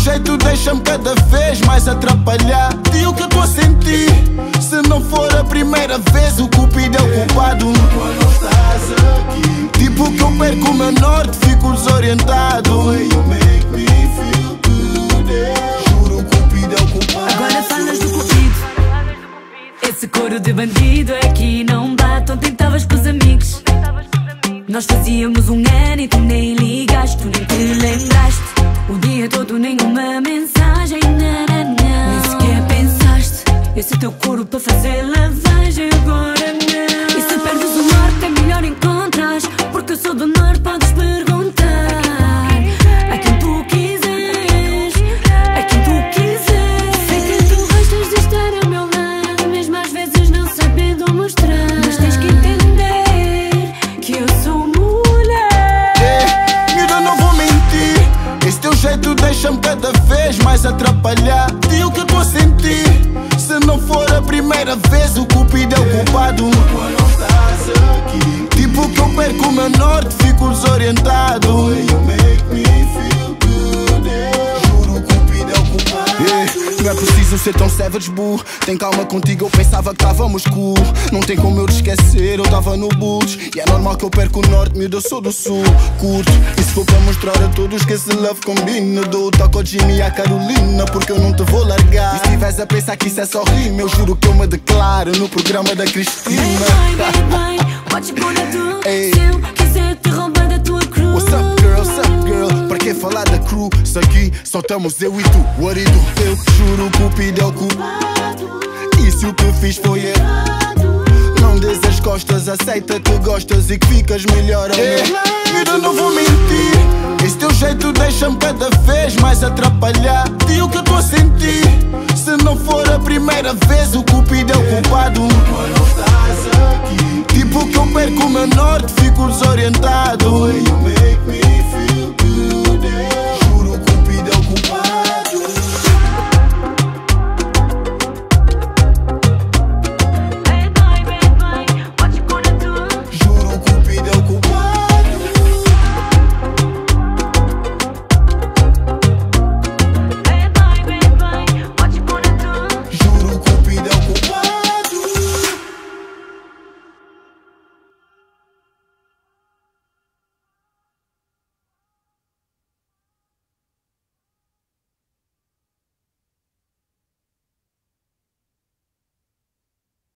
jeito deixa-me cada vez mais atrapalhar. E o que eu tô a sentir? Se não for a primeira vez, o Cupido é o culpado. Quando estás aqui, tipo que eu perco o meu norte, fico desorientado. You make me feel good, juro, o Cupido é o culpado. Agora falas do Cupido, esse coro de bandido é que não bate. Ontem estavas com os amigos, nós fazíamos um ano e tu nem ligaste, tu nem te lembraste. O dia todo nenhuma mensagem, não. Nem sequer pensaste, esse é teu corpo para fazer lavagem, agora não. E se perdes o norte é melhor encontras, porque eu sou do norte, podes perguntar a quem tu quiseres, a quem tu quiseres. Sei que tu gostas de estar ao meu lado, mesmo às vezes não sabendo mostrar, mas tens que entender que eu sou mulher. Eu não vou mentir, esse teu jeito deixa-me cada vez mais atrapalhar. E o que eu tô a sentir? Se não for a primeira vez, o Cupido é o culpado. Quando estás aqui, tipo que eu perco o meu norte, fico desorientado. You make me feel good, juro, o Cupido é o culpado. Não é preciso ser tão savage, burro. Tem calma contigo, eu pensava que estávamos cool. Não tem como eu te esquecer, eu estava no bulls. E é normal que eu perca o norte, miúdo, eu sou do sul. Curto, e se for para mostrar a todos que esse love combina, dou o toque ao Jimmy e à Carolina, porque eu não te vou largar. E se estiveres a pensar que isso é só rima, eu juro que eu me declaro no programa da Cristina. Bem, podes pôr a tua, se eu quiser te roubar da tua crew. What's up girl, para que falar da crew? Isso aqui só estamos eu e tu, marido. Eu juro, o Cupido é o culpado, e se o que fiz foi errado, não des as costas, aceita que gostas e que ficas melhor ao meu lado. Eu não vou mentir, esse teu jeito deixa-me cada vez mais atrapalhar. E o que eu tô a sentir? Se não for a primeira vez, o Cupido é o culpado. Quando estás aqui, tipo que eu perco o meu norte, fico desorientado. You make me